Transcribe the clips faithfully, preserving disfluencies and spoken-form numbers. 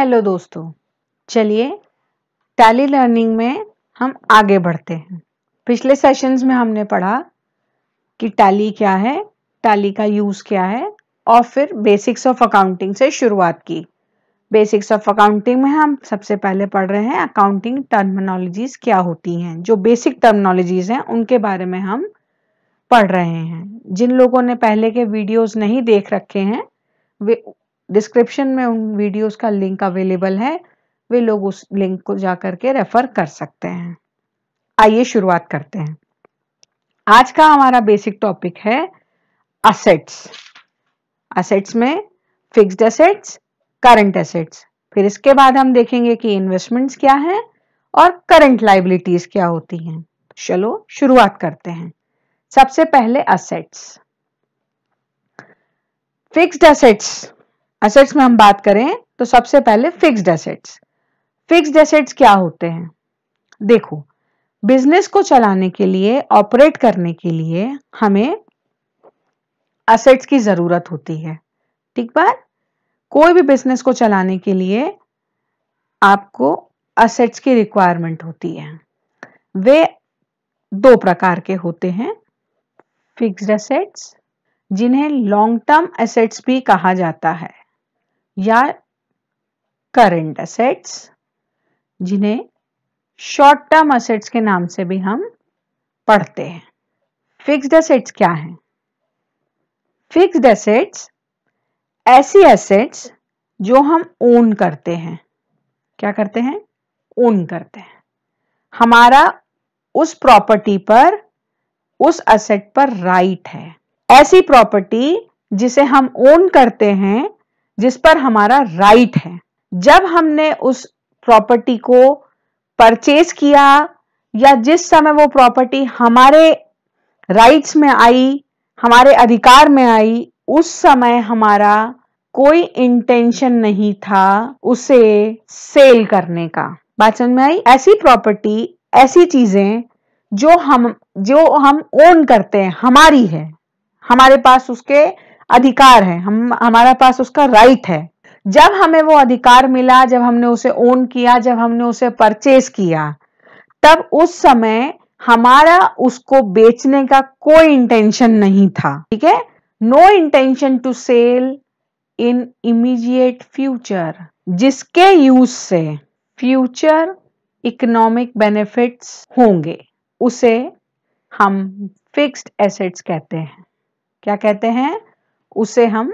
Hello दोस्तों, चलिए tally learning में हम आगे बढ़ते हैं। पिछले सेशंस में हमने पढ़ा कि टैली क्या है, टैली का यूज़ क्या है और फिर बेसिक्स ऑफ अकाउंटिंग से शुरुआत की। बेसिक्स ऑफ अकाउंटिंग में हम सबसे पहले पढ़ रहे हैं अकाउंटिंग टर्मिनोलॉजीज़ क्या होती हैं। जो बेसिक टर्मिनोलॉजीज़ हैं उनके बारे में हम पढ़ रहे हैं। जिन लोगों ने पहले के वीडियोज़ नहीं देख रखे हैं, वे डिस्क्रिप्शन में उन वीडियोस का लिंक अवेलेबल है, वे लोग उस लिंक को जा करके रेफर कर सकते हैं। आइए शुरुआत करते हैं। आज का हमारा बेसिक टॉपिक है असेट्स। असेट्स में फिक्स्ड असेट्स, करंट असेट्स, फिर इसके बाद हम देखेंगे कि इन्वेस्टमेंट्स क्या हैं और करंट लायबिलिटीज क्या होती हैं। चलो शुरुआत करते हैं। सबसे पहले असेट्स, फिक्स्ड असेट्स। असेट्स में हम बात करें तो सबसे पहले फिक्स्ड असेट्स। फिक्स्ड असेट्स क्या होते हैं? देखो, बिजनेस को चलाने के लिए, ऑपरेट करने के लिए हमें असेट्स की जरूरत होती है। ठीक बात? कोई भी बिजनेस को चलाने के लिए आपको असेट्स की रिक्वायरमेंट होती है। वे दो प्रकार के होते हैं, फिक्स्ड असेट्स जिन्हें लॉन्ग टर्म असेट्स भी कहा जाता है, या करंट असेट्स जिन्हें शॉर्ट टर्म असेट्स के नाम से भी हम पढ़ते हैं। फिक्स्ड असेट्स क्या हैं? फिक्स्ड असेट्स ऐसी असेट्स जो हम ओन करते हैं। क्या करते हैं? ओन करते हैं। हमारा उस प्रॉपर्टी पर, उस असेट पर राइट है। ऐसी प्रॉपर्टी जिसे हम ओन करते हैं, जिस पर हमारा राइट है। जब हमने उस प्रॉपर्टी को परचेज किया या जिस समय वो प्रॉपर्टी हमारे राइट्स में आई, हमारे अधिकार में आई, उस समय हमारा कोई इंटेंशन नहीं था उसे सेल करने का। बात समझ में आई? ऐसी प्रॉपर्टी, ऐसी चीजें जो हम जो हम ओन करते हैं, हमारी है, हमारे पास उसके अधिकार है, हम हमारा पास उसका राइट है। जब हमें वो अधिकार मिला, जब हमने उसे ओन किया, जब हमने उसे परचेज किया, तब उस समय हमारा उसको बेचने का कोई इंटेंशन नहीं था। ठीक है? No intention to sell in immediate future, जिसके यूज से फ्यूचर इकोनॉमिक बेनिफिट्स होंगे, उसे हम फिक्स्ड एसेट्स कहते हैं। क्या कहते हैं? उसे हम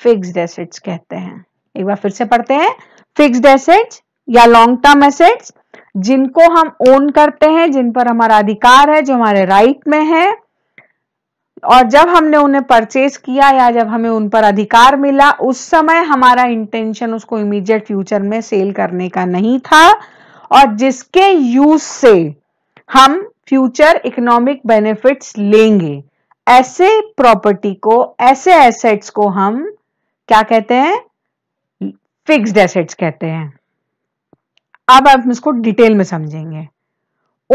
फिक्स्ड एसेट्स कहते हैं। एक बार फिर से पढ़ते हैं। फिक्स्ड एसेट्स या लॉन्ग टर्म एसेट्स जिनको हम ओन करते हैं, जिन पर हमारा अधिकार है, जो हमारे राइट में है, और जब हमने उन्हें परचेज किया या जब हमें उन पर अधिकार मिला, उस समय हमारा इंटेंशन उसको इमीडिएट फ्यूचर में सेल करने का नहीं था, और जिसके यूज से हम फ्यूचर इकोनॉमिक बेनिफिट्स लेंगे। ऐसे प्रॉपर्टी को, ऐसे एसेट्स को हम क्या कहते हैं? फिक्स्ड एसेट्स कहते हैं। अब आप इसको डिटेल में समझेंगे।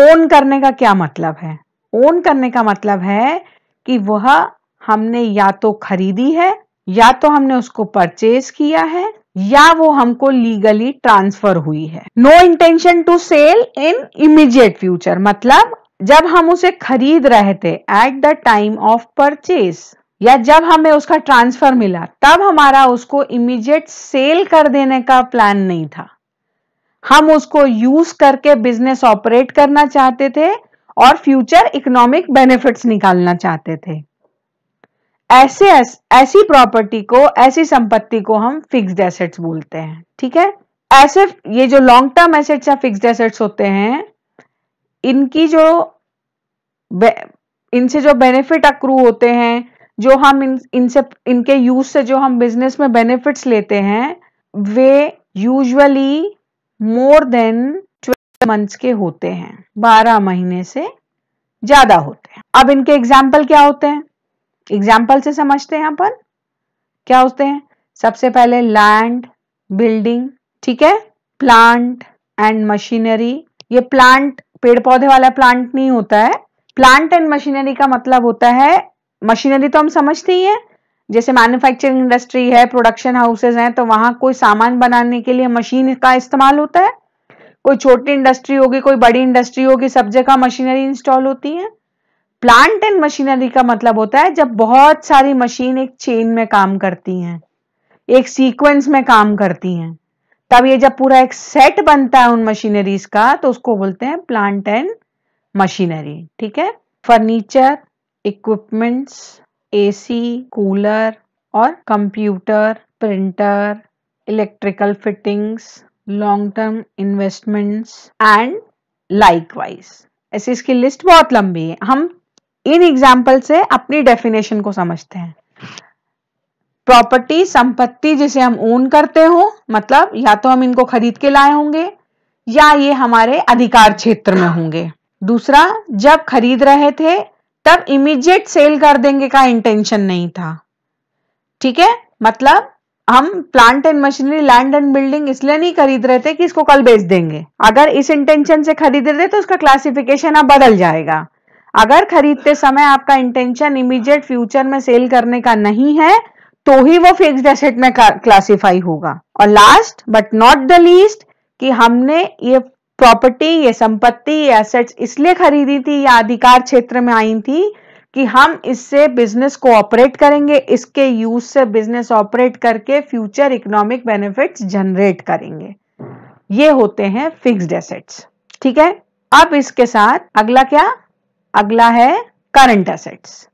ओन करने का क्या मतलब है? ओन करने का मतलब है कि वह हमने या तो खरीदी है, या तो हमने उसको परचेज किया है, या वो हमको लीगली ट्रांसफर हुई है। No intention to sell in immediate future, मतलब जब हम उसे खरीद रहे थे, at the time of purchase, या जब हमें उसका ट्रांसफर मिला, तब हमारा उसको इमीडिएट सेल कर देने का प्लान नहीं था। हम उसको यूज करके बिजनेस ऑपरेट करना चाहते थे और फ्यूचर इकोनॉमिक बेनिफिट्स निकालना चाहते थे। ऐसे ऐसी प्रॉपर्टी को, ऐसी संपत्ति को हम फिक्स्ड एसेट्स बोलते हैं। ठीक है? ऐसे ये जो लॉन्ग टर्म एसेट्स या फिक्स्ड एसेट्स होते हैं, इनकी जो इनसे जो बेनिफिट अक्रू होते हैं, जो हम इन इनसे इनके यूज से जो हम बिजनेस में बेनिफिट्स लेते हैं, वे usually more than twelve months के होते हैं, बारह महीने से ज्यादा होते हैं। अब इनके एग्जाम्पल क्या होते हैं? एग्जाम्पल से समझते हैं अपन क्या होते हैं। सबसे पहले लैंड, बिल्डिंग, ठीक है, प्लांट एंड मशीनरी। ये प्लांट पेड़ पौधे वाला प्लांट नहीं होता है। प्लांट एंड मशीनरी का मतलब होता है, मशीनरी तो हम समझते ही हैं, जैसे मैन्युफैक्चरिंग इंडस्ट्री है, प्रोडक्शन हाउसेज हैं, तो वहां कोई सामान बनाने के लिए मशीन का इस्तेमाल होता है, कोई छोटी इंडस्ट्री होगी, कोई बड़ी इंडस्ट्री होगी, सब जगह मशीनरी इंस्टॉल होती है। प्लांट एंड मशीनरी का मतलब होता है जब बहुत सारी मशीन एक चेन में काम करती हैं, एक सीक्वेंस में काम करती हैं, तब ये जब पूरा एक सेट बनता है उन मशीनरीज का तो उसको बोलते हैं प्लांट एंड मशीनरी। ठीक है। फर्नीचर, इक्विपमेंट्स, एसी, कूलर और computer, printer, electrical fittings, long term investments and likewise. ऐसे इसकी लिस्ट बहुत लंबी है। हम इन एग्जाम्पल से अपनी डेफिनेशन को समझते हैं। प्रॉपर्टी, संपत्ति जिसे हम ओन करते हो, मतलब या तो हम इनको खरीद के लाए होंगे या ये हमारे अधिकार क्षेत्र में होंगे। दूसरा, जब खरीद रहे थे तब इमीडिएट सेल कर देंगे का इंटेंशन नहीं था। ठीक है, मतलब हम plant and machinery, land and building इसलिए नहीं खरीद रहे थे कि इसको कल बेच देंगे। अगर इस इंटेंशन से खरीद रहे थे तो उसका क्लासिफिकेशन अब बदल जाएगा। अगर खरीदते समय आपका इंटेंशन इमीडिएट फ्यूचर में सेल करने का नहीं है तो ही वो फिक्स्ड एसेट में क्लासिफाई होगा। और last but not the least, कि हमने ये प्रॉपर्टी, ये संपत्ति, ये एसेट्स इसलिए खरीदी थी या अधिकार क्षेत्र में आई थी कि हम इससे बिजनेस को ऑपरेट करेंगे, इसके यूज से बिजनेस ऑपरेट करके फ्यूचर इकोनॉमिक बेनिफिट्स जनरेट करेंगे। ये होते हैं फिक्स्ड एसेट्स। ठीक है। अब इसके साथ अगला क्या, अगला है करंट एसेट्स।